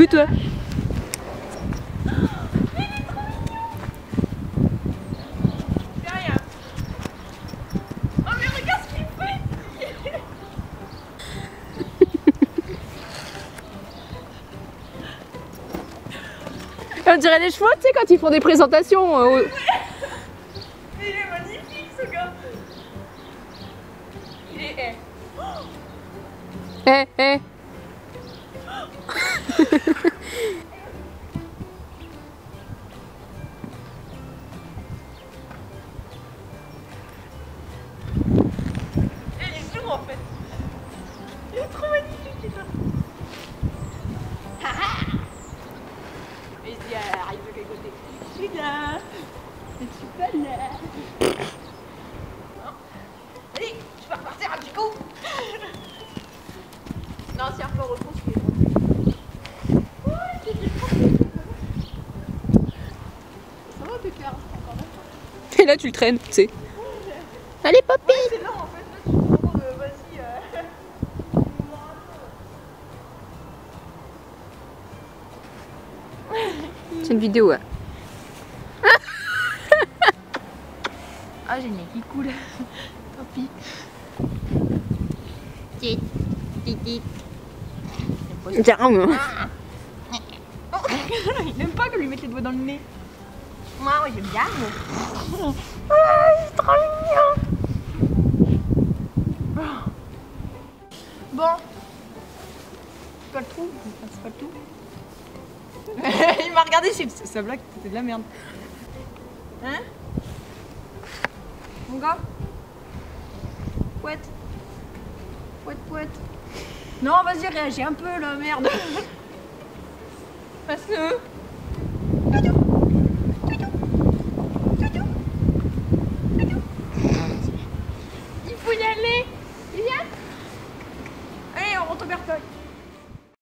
Coucou toi. On dirait les chevaux, tu sais, quand ils font des présentations. Mais il est magnifique ce gars. Il est. Il est lourd en fait. Il est trop magnifique, putain. Arrive de quel côté? Je suis là. Je suis pas là. Non. Allez, je peux repartir un petit coup. Non, si un peu reconstruit. Ouais, c'est du ça va, Pépère. Encore là. Et là, tu le traînes, tu sais. Allez, Poppy. Ouais, c'est lent en fait. Là, tu te rends compte de. Vas-y. C'est une vidéo, hein. Ah, j'ai le nez qui coule. Tant pis. Il n'aime pas que lui mette les doigts dans le nez. Moi, ouais, j'aime bien. Ah, c'est trop mignon. Bon. C'est pas le trou, c'est pas le tout. Il m'a regardé, sa blague, c'était de la merde. Hein? Mon gars? Pouette. Pouette, pouette. Non, vas-y, réagis un peu, la merde. Parce que...